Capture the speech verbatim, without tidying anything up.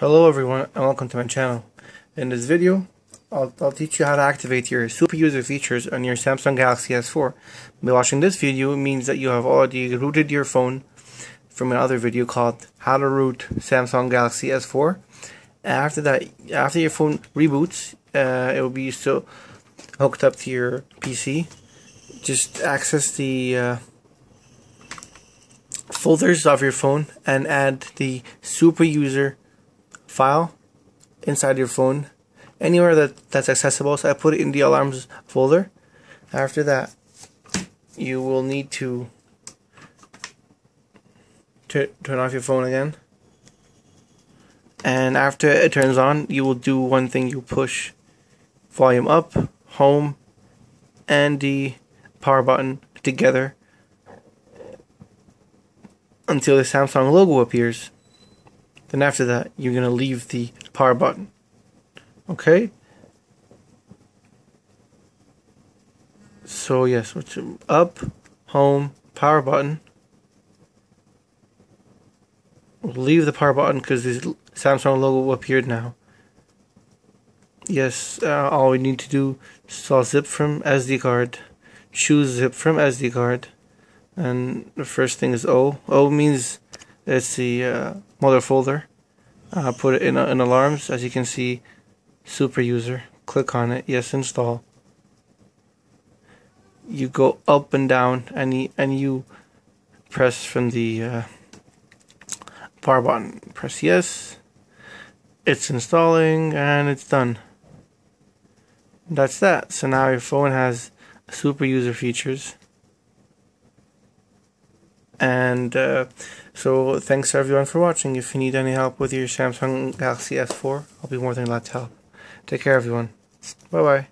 Hello everyone and welcome to my channel. In this video I'll, I'll teach you how to activate your super user features on your Samsung Galaxy S four. By watching this video means that you have already rooted your phone from another video called How to Root Samsung Galaxy S four. After that, after your phone reboots, uh, it will be still hooked up to your P C. Just access the uh, folders of your phone and add the super user file inside your phone anywhere that that's accessible. So I put it in the alarms folder. After that, you will need to turn off your phone again, and after it turns on, you will do one thing. You push volume up, home, and the power button together until the Samsung logo appears. Then after that, you're going to leave the power button. Okay? So yes, up, home, power button. We'll leave the power button because this Samsung logo appeared now. Yes, uh, all we need to do is install zip from S D card. Choose zip from S D card. And the first thing is O. O means it's the uh, mother folder. Uh, put it in, uh, in alarms, as you can see, super user. Click on it. Yes, install. You go up and down, and you, and you press from the uh, power button. Press yes. It's installing, and it's done. That's that. So now your phone has super user features. And uh, so thanks everyone for watching. If you need any help with your Samsung Galaxy S four, I'll be more than glad to help. Take care everyone. Bye bye.